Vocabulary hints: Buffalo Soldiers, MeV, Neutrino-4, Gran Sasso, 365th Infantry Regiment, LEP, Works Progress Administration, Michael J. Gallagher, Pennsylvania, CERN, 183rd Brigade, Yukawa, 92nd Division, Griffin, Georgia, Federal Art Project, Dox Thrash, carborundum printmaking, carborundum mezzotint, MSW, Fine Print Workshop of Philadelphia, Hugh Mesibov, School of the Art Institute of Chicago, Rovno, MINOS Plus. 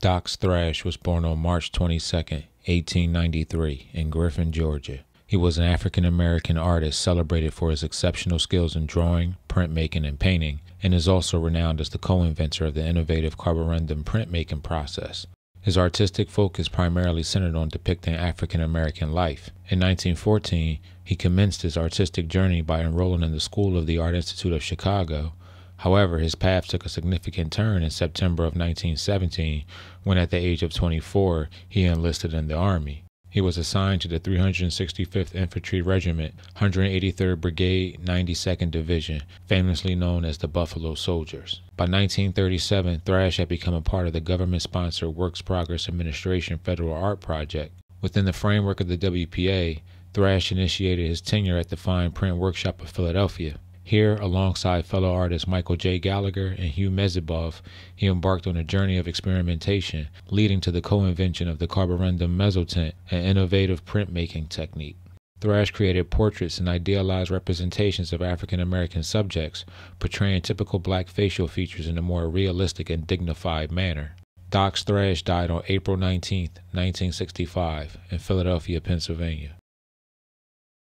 Dox Thrash was born on March 22, 1893, in Griffin, Georgia. He was an African-American artist celebrated for his exceptional skills in drawing, printmaking, and painting, and is also renowned as the co-inventor of the innovative carborundum printmaking process. His artistic focus primarily centered on depicting African-American life. In 1914, he commenced his artistic journey by enrolling in the School of the Art Institute of Chicago. However, his path took a significant turn in September of 1917, when at the age of 24, he enlisted in the Army. He was assigned to the 365th Infantry Regiment, 183rd Brigade, 92nd Division, famously known as the Buffalo Soldiers. By 1937, Thrash had become a part of the government-sponsored Works Progress Administration Federal Art Project. Within the framework of the WPA, Thrash initiated his tenure at the Fine Print Workshop of Philadelphia. Here, alongside fellow artists Michael J. Gallagher and Hugh Mesibov, he embarked on a journey of experimentation, leading to the co-invention of the carborundum mezzotint, an innovative printmaking technique. Thrash created portraits and idealized representations of African-American subjects, portraying typical black facial features in a more realistic and dignified manner. Dox Thrash died on April 19, 1965, in Philadelphia, Pennsylvania.